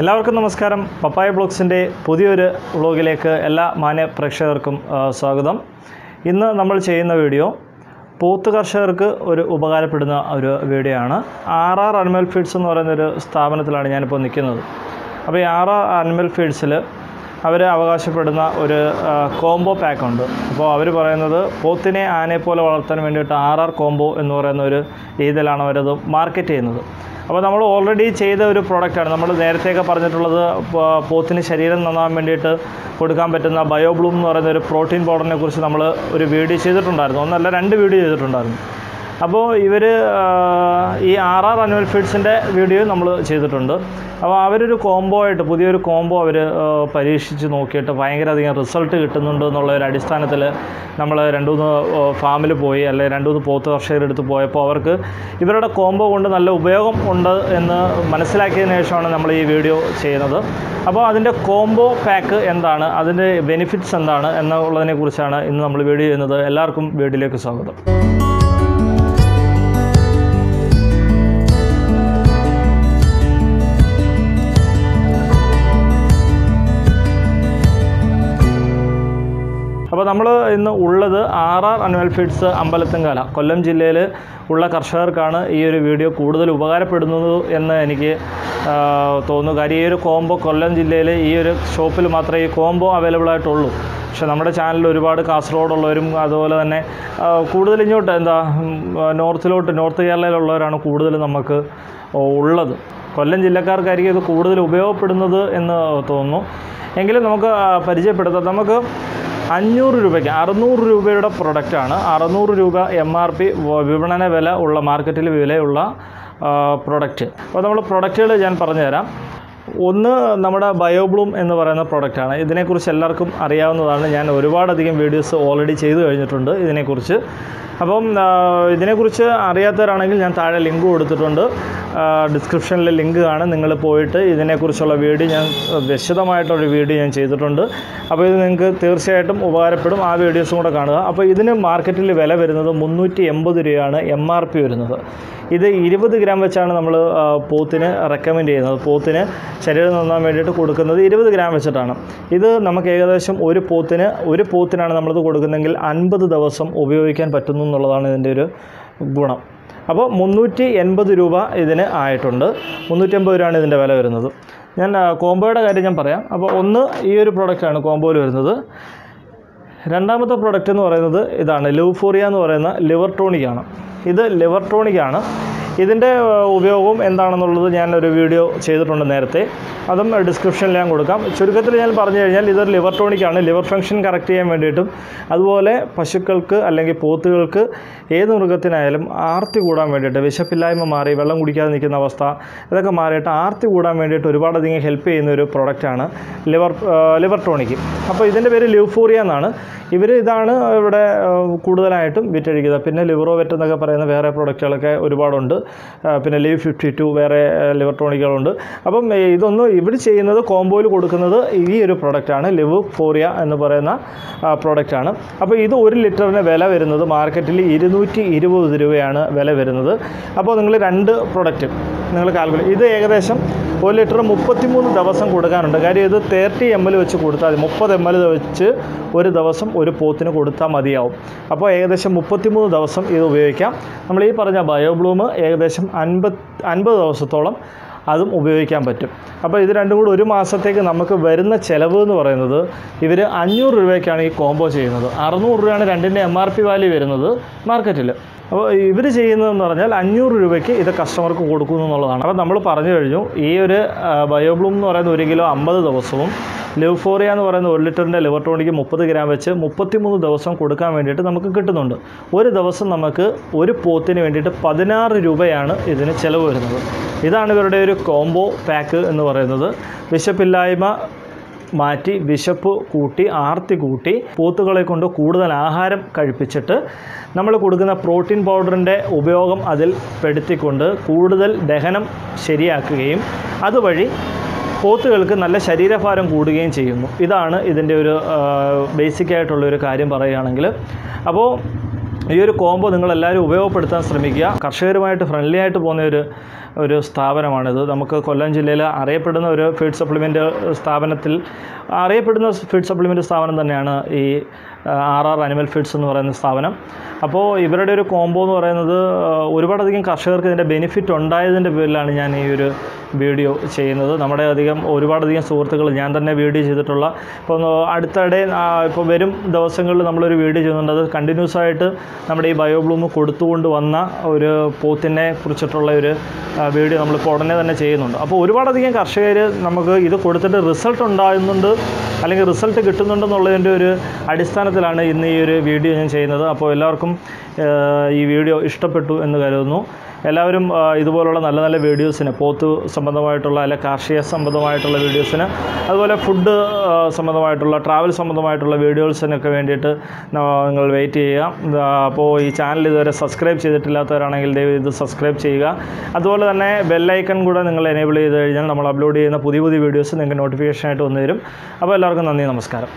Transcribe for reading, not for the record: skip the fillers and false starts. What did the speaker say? എല്ലാവർക്കും നമസ്കാരം. പപ്പായ വ്ലോഗ്സിൻ്റെ പുതിയൊരു വ്ലോഗിലേക്ക് എല്ലാ മാന്യ പ്രേക്ഷകർക്കും സ്വാഗതം. ഇന്ന് നമ്മൾ ചെയ്യുന്ന വീഡിയോ പോത്ത് കർഷകർക്ക് ഒരു ഉപകാരപ്പെടുന്ന ഒരു വീഡിയോ ആണ്. RR അനിമൽ ഫീഡ്സ് എന്ന് പറയുന്നൊരു സ്ഥാപനത്തിലാണ് ഞാനിപ്പോൾ നിൽക്കുന്നത്. അപ്പോൾ ഈ RR അനിമൽ ഫീഡ്സിൽ അവർ അവകാശപ്പെടുന്ന ഒരു കോംബോ പാക്കുണ്ട്. അപ്പോൾ അവർ പറയുന്നത് പോത്തിനെ ആനയെപ്പോലെ വളർത്താൻ വേണ്ടിയിട്ട് RR കോംബോ എന്ന് പറയുന്ന ഒരു രീതിയിലാണ് അവരത് മാർക്കറ്റ് ചെയ്യുന്നത്. അപ്പോൾ നമ്മൾ ഓൾറെഡി ചെയ്ത ഒരു പ്രോഡക്റ്റാണ്. നമ്മൾ നേരത്തെയൊക്കെ പറഞ്ഞിട്ടുള്ളത് പോത്തിന് ശരീരം നന്നാൻ വേണ്ടിയിട്ട് കൊടുക്കാൻ പറ്റുന്ന ബയോബ്ലൂം എന്ന് പറയുന്ന ഒരു പ്രോട്ടീൻ പൗഡറിനെ കുറിച്ച് നമ്മൾ ഒരു വീഡിയോ ചെയ്തിട്ടുണ്ടായിരുന്നു. ഒന്നല്ല, രണ്ട് വീഡിയോ ചെയ്തിട്ടുണ്ടായിരുന്നു. അപ്പോൾ ഇവർ ഈ RR അനിമൽ ഫീഡ്സിൻ്റെ വീഡിയോ നമ്മൾ ചെയ്തിട്ടുണ്ട്. അപ്പോൾ അവരൊരു കോംബോ ആയിട്ട് പുതിയൊരു കോംബോ അവർ പരീക്ഷിച്ച് നോക്കിയിട്ട് ഭയങ്കര അധികം റിസൾട്ട് കിട്ടുന്നുണ്ട് എന്നുള്ള ഒരു അടിസ്ഥാനത്തിൽ നമ്മൾ 2-3 ഫാമിൽ പോയി, അല്ലെങ്കിൽ 2-3 പോത്ത് കർഷകരെടുത്ത് പോയപ്പോൾ അവർക്ക് ഇവരുടെ കോംബോ കൊണ്ട് നല്ല ഉപയോഗം ഉണ്ട് എന്ന് മനസ്സിലാക്കിയതിന് ശേഷമാണ് നമ്മൾ ഈ വീഡിയോ ചെയ്യുന്നത്. അപ്പോൾ അതിൻ്റെ കോംബോ പാക്ക് എന്താണ്, അതിൻ്റെ ബെനിഫിറ്റ്സ് എന്താണ് എന്നുള്ളതിനെക്കുറിച്ചാണ് ഇന്ന് നമ്മൾ വീഡിയോ ചെയ്യുന്നത്. എല്ലാവർക്കും വീഡിയോയിലേക്ക് സ്വാഗതം. അപ്പോൾ നമ്മൾ ഇന്ന് ഉള്ളത് RR animal feeds Ambalathumkala Kollam ജില്ലയിൽ ഉള്ള കർഷകർക്കാണ് ഈ ഒരു വീഡിയോ കൂടുതൽ ഉപകാരപ്പെടുന്നത് എന്ന് എനിക്ക് തോന്നുന്നു. കാര്യം ഈ ഒരു കോംബോ കൊല്ലം ജില്ലയിൽ ഈ ഒരു ഷോപ്പിൽ മാത്രമേ ഈ കോംബോ അവൈലബിൾ ആയിട്ടുള്ളൂ. പക്ഷേ നമ്മുടെ ചാനലിൽ ഒരുപാട് കാസർഗോഡുള്ളവരും അതുപോലെ തന്നെ കൂടുതൽ ഇങ്ങോട്ട് നോർത്ത് കേരളയിലുള്ളവരാണ് കൂടുതൽ നമുക്ക് ഉള്ളത്. കൊല്ലം ജില്ലക്കാർക്കായിരിക്കും ഇത് കൂടുതൽ ഉപയോഗപ്പെടുന്നത് എന്ന് തോന്നുന്നു. എങ്കിലും നമുക്ക് പരിചയപ്പെടുത്താം. നമുക്ക് 500 രൂപയ്ക്ക് 600 രൂപയുടെ പ്രൊഡക്റ്റാണ്. 600 രൂപ MRP വിപണന വില ഉള്ള മാർക്കറ്റിൽ വിലയുള്ള പ്രൊഡക്റ്റ്. അപ്പോൾ നമ്മൾ പ്രൊഡക്റ്റുകൾ ഞാൻ പറഞ്ഞുതരാം. ഒന്ന് നമ്മുടെ ബയോബ്ലൂം എന്ന് പറയുന്ന പ്രോഡക്റ്റാണ്. ഇതിനെക്കുറിച്ച് എല്ലാവർക്കും അറിയാവുന്നതാണ്. ഞാൻ ഒരുപാടധികം വീഡിയോസ് ഓൾറെഡി ചെയ്തു കഴിഞ്ഞിട്ടുണ്ട് ഇതിനെക്കുറിച്ച്. അപ്പം ഇതിനെക്കുറിച്ച് അറിയാത്തവരാണെങ്കിൽ ഞാൻ താഴെ ലിങ്ക് കൊടുത്തിട്ടുണ്ട്, ഡിസ്ക്രിപ്ഷനിലെ ലിങ്ക് ആണ്. നിങ്ങൾ പോയിട്ട് ഇതിനെക്കുറിച്ചുള്ള വീഡിയോ ഞാൻ വിശദമായിട്ടൊരു വീഡിയോ ഞാൻ ചെയ്തിട്ടുണ്ട്. അപ്പോൾ ഇത് നിങ്ങൾക്ക് തീർച്ചയായിട്ടും ഉപകാരപ്പെടും. ആ വീഡിയോസും കൂടെ കാണുക. അപ്പോൾ ഇതിന് മാർക്കറ്റിൽ വില വരുന്നത് 380 രൂപയാണ് MRP വരുന്നത്. ഇത് 20 ഗ്രാം വെച്ചാണ് നമ്മൾ പോത്തിന് റെക്കമെൻഡ് ചെയ്യുന്നത്. പോത്തിന് ശരീരം നന്നാൻ വേണ്ടിയിട്ട് കൊടുക്കുന്നത് 20 ഗ്രാം വെച്ചിട്ടാണ്. ഇത് നമുക്ക് ഏകദേശം ഒരു പോത്തിനാണ് നമ്മളിത് കൊടുക്കുന്നതെങ്കിൽ 50 ദിവസം ഉപയോഗിക്കാൻ പറ്റുന്നു എന്നുള്ളതാണ് ഇതിൻ്റെ ഒരു ഗുണം. അപ്പോൾ 380 രൂപ ഇതിന് ആയിട്ടുണ്ട്. 380 രൂപയാണ് ഇതിൻ്റെ വില വരുന്നത്. ഞാൻ കോംബോയുടെ കാര്യം ഞാൻ പറയാം. അപ്പോൾ ഒന്ന് ഈ ഒരു പ്രോഡക്റ്റാണ് കോംബോയിൽ വരുന്നത്. രണ്ടാമത്തെ പ്രോഡക്റ്റ് എന്ന് പറയുന്നത് ഇതാണ്, ലൂഫോറിയ എന്ന് പറയുന്ന ലിവർ ടോണിക്കാണ്. ഇത് ലിവർ ടോണിക്കാണ്. ഇതിൻ്റെ ഉപയോഗം എന്താണെന്നുള്ളത് ഞാനൊരു വീഡിയോ ചെയ്തിട്ടുണ്ട് നേരത്തെ. അതും ഡിസ്ക്രിപ്ഷനിൽ ഞാൻ കൊടുക്കാം. ചുരുക്കത്തിൽ ഞാൻ പറഞ്ഞു കഴിഞ്ഞാൽ ഇതൊരു ലിവർ ടോണിക്കാണ്. ലിവർ ഫംഗ്ഷൻ കറക്റ്റ് ചെയ്യാൻ വേണ്ടിയിട്ടും അതുപോലെ പശുക്കൾക്ക് അല്ലെങ്കിൽ പോത്തുകൾക്ക് ഏത് മൃഗത്തിനായാലും ആർത്തി കൂടാൻ വേണ്ടിയിട്ട്, വിശപ്പില്ലായ്മ മാറി വെള്ളം കുടിക്കാതെ നിൽക്കുന്ന അവസ്ഥ, ഇതൊക്കെ മാറിയിട്ട് ആർത്തി കൂടാൻ വേണ്ടിയിട്ട് ഒരുപാടധികം ഹെൽപ്പ് ചെയ്യുന്ന ഒരു പ്രോഡക്റ്റാണ് ലിവർ ടോണിക്ക്. അപ്പോൾ ഇതിൻ്റെ പേര് ലൂഫോറിയ എന്നാണ്. ഇതാണ് ഇവിടെ കൂടുതലായിട്ടും വിറ്റഴിക്കുന്നത്. പിന്നെ ലിവറോവെറ്റ് എന്നൊക്കെ പറയുന്ന വേറെ പ്രോഡക്റ്റുകളൊക്കെ ഒരുപാടുണ്ട്. പിന്നെ LIV 52 വേറെ ലിവർ ടോണിക്കുകളുണ്ട്. അപ്പം ഇതൊന്നും ഇവിടെ ചെയ്യുന്നത് കോംബോയിൽ കൊടുക്കുന്നത് ഈ ഒരു പ്രോഡക്റ്റാണ്, ലൂഫോറിയ എന്ന് പറയുന്ന പ്രോഡക്റ്റാണ്. അപ്പോൾ ഇത് 1 ലിറ്ററിന് വില വരുന്നത് മാർക്കറ്റിൽ 220 രൂപയാണ് വില വരുന്നത്. അപ്പോൾ നിങ്ങൾ 2 പ്രോഡക്റ്റ് നിങ്ങൾ കാൽക്കുലേറ്റ്, ഇത് ഏകദേശം 1 ലിറ്റർ 33 ദിവസം കൊടുക്കാനുണ്ട്. കാര്യം ഇത് 30 ml വെച്ച് കൊടുത്താൽ മതി. 30 ml വെച്ച് ഒരു ദിവസം ഒരു പോത്തിന് കൊടുത്താൽ മതിയാവും. അപ്പോൾ ഏകദേശം 33 ദിവസം ഇത് ഉപയോഗിക്കാം. നമ്മൾ ഈ പറഞ്ഞ ബയോബ്ലൂം ഏകദേശം 50 ദിവസത്തോളം അതും ഉപയോഗിക്കാൻ പറ്റും. അപ്പോൾ ഇത് രണ്ടും കൂടി 1 മാസത്തേക്ക് നമുക്ക് വരുന്ന ചിലവ് എന്ന് പറയുന്നത് ഇവർ 500 രൂപയ്ക്കാണ് ഈ കോംബോ ചെയ്യുന്നത്. 600 രൂപയാണ് രണ്ടിൻ്റെ MRP വാല്യൂ വരുന്നത് മാർക്കറ്റിൽ. അപ്പോൾ ഇവർ ചെയ്യുന്നതെന്ന് പറഞ്ഞാൽ 500 രൂപയ്ക്ക് ഇത് കസ്റ്റമർക്ക് കൊടുക്കുന്നു എന്നുള്ളതാണ്. അപ്പോൾ നമ്മൾ പറഞ്ഞു കഴിഞ്ഞു, ഈ ഒരു ബയോബ്ലൂം എന്ന് പറയുന്ന 1 കിലോ 50 ദിവസവും ലൂഫോറിയ എന്ന് പറയുന്ന 1 ലിറ്ററിൻ്റെ ലിവർ ടോണിക്ക് 30 ഗ്രാം വെച്ച് 33 ദിവസം കൊടുക്കാൻ വേണ്ടിയിട്ട് നമുക്ക് കിട്ടുന്നുണ്ട്. ഒരു ദിവസം നമുക്ക് ഒരു പോത്തിന് വേണ്ടിയിട്ട് 16 രൂപയാണ് ഇതിന് ചിലവ് വരുന്നത്. ഇതാണ് ഇവരുടെ ഒരു കോംബോ പാക്ക് എന്ന് പറയുന്നത്. വിശപ്പില്ലായ്മ മാറ്റി, വിശപ്പ് കൂട്ടി, ആർത്തി കൂട്ടി, പോത്തുകളെ കൊണ്ട് കൂടുതൽ ആഹാരം കഴിപ്പിച്ചിട്ട് നമ്മൾ കൊടുക്കുന്ന പ്രോട്ടീൻ പൗഡറിൻ്റെ ഉപയോഗം അതിൽ പെടുത്തിക്കൊണ്ട് കൂടുതൽ ദഹനം ശരിയാക്കുകയും അതുവഴി പോത്തുകൾക്ക് നല്ല ശരീരഭാരം കൂടുകയും ചെയ്യുന്നു. ഇതാണ് ഇതിൻ്റെ ഒരു ബേസിക്കായിട്ടുള്ളൊരു കാര്യം പറയുകയാണെങ്കിൽ. അപ്പോൾ ഈ ഒരു കോംബോ നിങ്ങളെല്ലാവരും ഉപയോഗപ്പെടുത്താൻ ശ്രമിക്കുക. കർഷകരുമായിട്ട് ഫ്രണ്ട്ലി ആയിട്ട് പോകുന്ന ഒരു ഒരു സ്ഥാപനമാണിത്. നമുക്ക് കൊല്ലം ജില്ലയിൽ അറിയപ്പെടുന്ന ഒരു ഫീഡ് സപ്ലിമെൻ്റ് സ്ഥാപനത്തിൽ അറിയപ്പെടുന്ന ഫീഡ് സപ്ലിമെൻ്റ് സ്ഥാപനം തന്നെയാണ് ഈ RR അനിമൽ ഫീഡ്സ് എന്ന് പറയുന്ന സ്ഥാപനം. അപ്പോൾ ഇവരുടെ ഒരു കോംബോ എന്ന് പറയുന്നത് ഒരുപാടധികം കർഷകർക്ക് ഇതിൻ്റെ ബെനിഫിറ്റ് ഉണ്ടായതിൻ്റെ പേരിലാണ് ഞാൻ ഈ ഒരു വീഡിയോ ചെയ്യുന്നത്. നമ്മുടെ ഒരുപാടധികം സുഹൃത്തുക്കൾ ഞാൻ തന്നെ വീഡിയോ ചെയ്തിട്ടുള്ള ഇപ്പോൾ അടുത്തിടെ ഇപ്പോൾ വരും ദിവസങ്ങളിൽ നമ്മളൊരു വീഡിയോ ചെയ്യുന്നുണ്ട്. അത് കണ്ടിന്യൂസ് ആയിട്ട് നമ്മുടെ ഈ ബയോബ്ലൂം കൊടുത്തുകൊണ്ട് വന്ന ഒരു പോത്തിനെ കുറിച്ചിട്ടുള്ള ഒരു വീഡിയോ നമ്മളിപ്പോൾ ഉടനെ തന്നെ ചെയ്യുന്നുണ്ട്. അപ്പോൾ ഒരുപാടധികം കർഷകർ നമുക്ക് ഇത് കൊടുത്തിട്ട് റിസൾട്ട് ഉണ്ടാകുന്നുണ്ട് അല്ലെങ്കിൽ റിസൾട്ട് കിട്ടുന്നുണ്ടെന്നുള്ളതിൻ്റെ ഒരു അടിസ്ഥാനത്തിലാണ് ഇന്ന് ഈ ഒരു വീഡിയോ ഞാൻ ചെയ്യുന്നത്. അപ്പോൾ എല്ലാവർക്കും ഈ വീഡിയോ ഇഷ്ടപ്പെട്ടു എന്ന് കരുതുന്നു. എല്ലാവരും ഇതുപോലുള്ള നല്ല നല്ല വീഡിയോസിന്, പോത്ത് സംബന്ധമായിട്ടുള്ള അല്ല കാർഷിക സംബന്ധമായിട്ടുള്ള വീഡിയോസിന്, അതുപോലെ ഫുഡ് സംബന്ധമായിട്ടുള്ള, ട്രാവൽ സംബന്ധമായിട്ടുള്ള വീഡിയോസിനൊക്കെ വേണ്ടിയിട്ട് നിങ്ങൾ വെയിറ്റ് ചെയ്യുക. അപ്പോൾ ഈ ചാനൽ ഇതുവരെ സബ്സ്ക്രൈബ് ചെയ്തിട്ടില്ലാത്തവരാണെങ്കിൽ ദയവ് ഇത് സബ്സ്ക്രൈബ് ചെയ്യുക. അതുപോലെ തന്നെ ബെല്ലൈക്കൺ കൂടെ നിങ്ങൾ എനേബിൾ ചെയ്ത് കഴിഞ്ഞാൽ നമ്മൾ അപ്ലോഡ് ചെയ്യുന്ന പുതിയ പുതിയ വീഡിയോസ് നിങ്ങൾക്ക് നോട്ടിഫിക്കേഷനായിട്ട് വന്നു തരും. അപ്പോൾ എല്ലാവർക്കും നന്ദി, നമസ്കാരം.